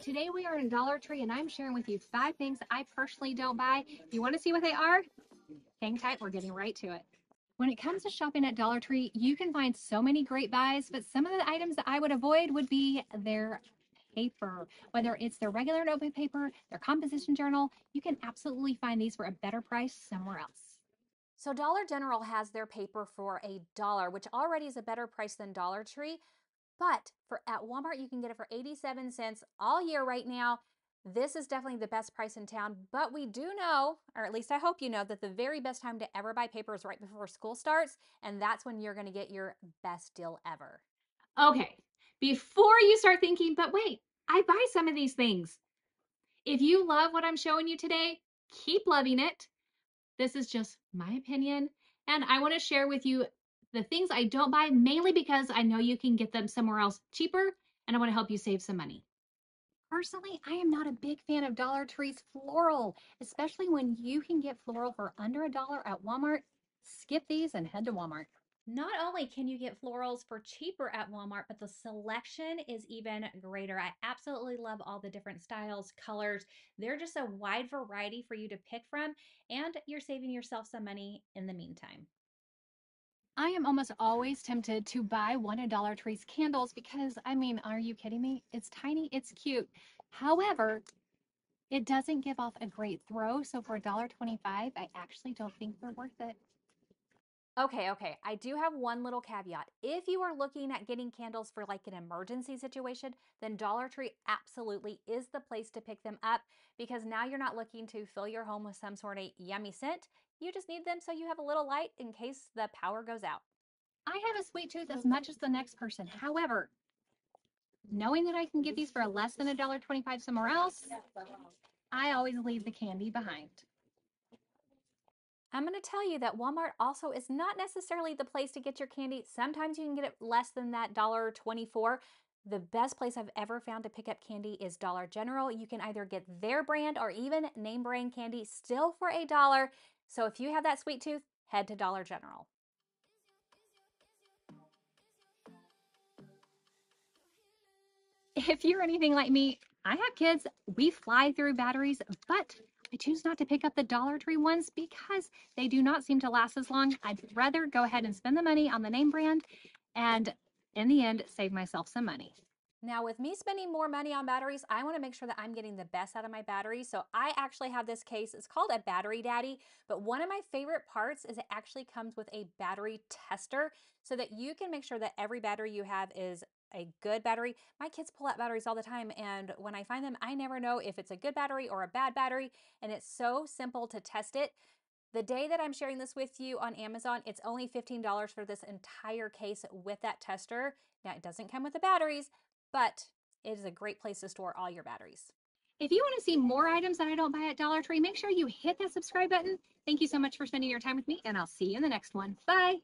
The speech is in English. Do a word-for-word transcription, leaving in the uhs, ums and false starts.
Today we are in Dollar Tree and I'm sharing with you five things I personally don't buy. You want to see what they are? Hang tight, we're getting right to it. When it comes to shopping at Dollar Tree, you can find so many great buys, but some of the items that I would avoid would be their paper. Whether it's their regular notebook paper, their composition journal, you can absolutely find these for a better price somewhere else. So Dollar General has their paper for a dollar, which already is a better price than Dollar Tree, but for at Walmart, you can get it for eighty-seven cents all year right now. This is definitely the best price in town, but we do know, or at least I hope you know, that the very best time to ever buy paper is right before school starts, and that's when you're going to get your best deal ever. Okay, before you start thinking, but wait, I buy some of these things. If you love what I'm showing you today, keep loving it. This is just my opinion, and I want to share with you the things I don't buy, mainly because I know you can get them somewhere else cheaper, and I want to help you save some money. Personally, I am not a big fan of Dollar Tree's floral, especially when you can get floral for under a dollar at Walmart. Skip these and head to Walmart. Not only can you get florals for cheaper at Walmart, but the selection is even greater. I absolutely love all the different styles, colors. They're just a wide variety for you to pick from, and you're saving yourself some money in the meantime. I am almost always tempted to buy one of Dollar Tree's candles because, I mean, are you kidding me? It's tiny, it's cute. However, it doesn't give off a great throw. So for a dollar twenty-five, I actually don't think they're worth it. Okay, okay. I do have one little caveat. If you are looking at getting candles for like an emergency situation, then Dollar Tree absolutely is the place to pick them up because now you're not looking to fill your home with some sort of yummy scent. You just need them so you have a little light in case the power goes out. I have a sweet tooth as much as the next person. However, knowing that I can get these for less than a dollar twenty-five somewhere else, I always leave the candy behind. I'm going to tell you that Walmart also is not necessarily the place to get your candy. Sometimes you can get it less than that a dollar twenty-four. The best place I've ever found to pick up candy is Dollar General. You can either get their brand or even name brand candy still for a dollar. So if you have that sweet tooth, head to Dollar General. If you're anything like me, I have kids, we fly through batteries, but I choose not to pick up the Dollar Tree ones because they do not seem to last as long. I'd rather go ahead and spend the money on the name brand and in the end, save myself some money. Now with me spending more money on batteries, I want to make sure that I'm getting the best out of my batteries. So I actually have this case, it's called a Battery Daddy, but one of my favorite parts is it actually comes with a battery tester so that you can make sure that every battery you have is a good battery. My kids pull out batteries all the time and when I find them, I never know if it's a good battery or a bad battery and it's so simple to test it. The day that I'm sharing this with you on Amazon, it's only fifteen dollars for this entire case with that tester. Now it doesn't come with the batteries, but it is a great place to store all your batteries. If you want to see more items that I don't buy at Dollar Tree, make sure you hit that subscribe button. Thank you so much for spending your time with me, and I'll see you in the next one. Bye.